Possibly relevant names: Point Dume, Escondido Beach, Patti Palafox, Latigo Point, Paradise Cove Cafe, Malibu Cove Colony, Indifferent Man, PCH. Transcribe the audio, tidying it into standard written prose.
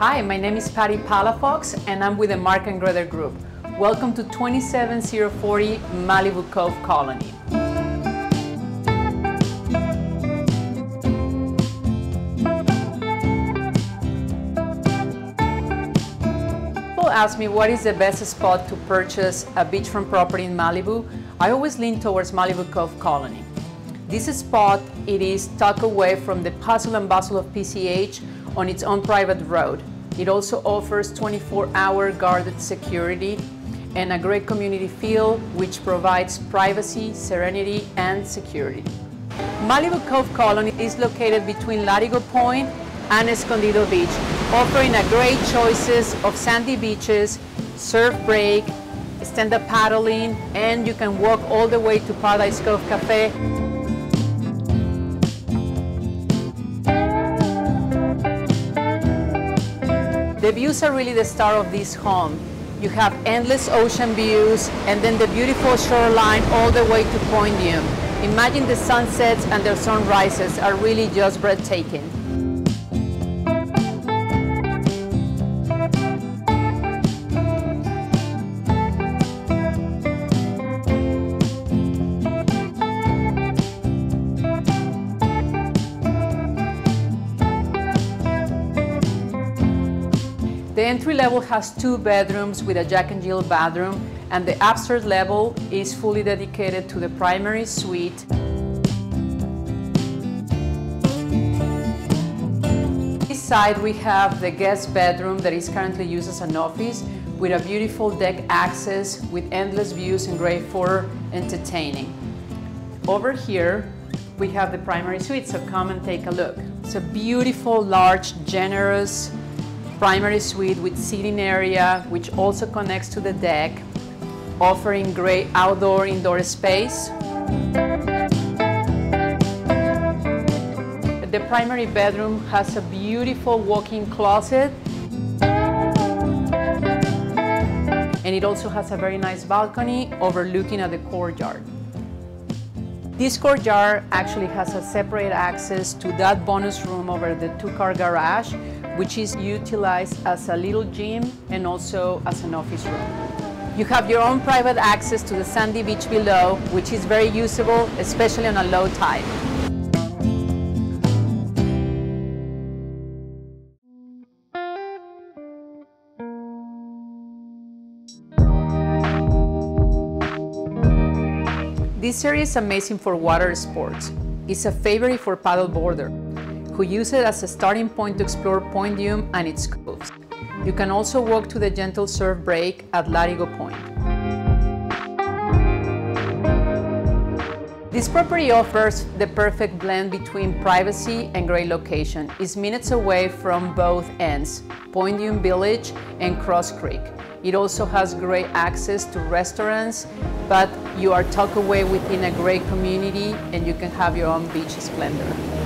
Hi, my name is Patti Palafox and I'm with the Mark & Grother Group. Welcome to 27040 Malibu Cove Colony. People ask me what is the best spot to purchase a beachfront property in Malibu. I always lean towards Malibu Cove Colony. This spot, it is tucked away from the hustle and bustle of PCH on its own private road. It also offers 24-hour guarded security and a great community feel which provides privacy, serenity, and security. Malibu Cove Colony is located between Latigo Point and Escondido Beach, offering a great choices of sandy beaches, surf break, stand-up paddling, and you can walk all the way to Paradise Cove Cafe. The views are really the star of this home. You have endless ocean views and then the beautiful shoreline all the way to Point Dume. Imagine the sunsets and the sunrises are really just breathtaking. The entry level has 2 bedrooms with a Jack and Jill bathroom, and the upstairs level is fully dedicated to the primary suite. This side we have the guest bedroom that is currently used as an office with a beautiful deck access with endless views and great for entertaining. Over here we have the primary suite, so come and take a look. It's a beautiful, large, generous primary suite with seating area, which also connects to the deck, offering great outdoor-indoor space. The primary bedroom has a beautiful walk-in closet, and it also has a very nice balcony overlooking at the courtyard. This courtyard actually has a separate access to that bonus room over the 2-car garage, which is utilized as a little gym and also as an office room. You have your own private access to the sandy beach below, which is very usable, especially on a low tide. This area is amazing for water sports. It's a favorite for paddleboarder, who use it as a starting point to explore Point Dume and its coves. You can also walk to the gentle surf break at Latigo Point. This property offers the perfect blend between privacy and great location. It's minutes away from both ends, Point Dume Village and Cross Creek. It also has great access to restaurants, but you are tucked away within a great community and you can have your own beach splendor.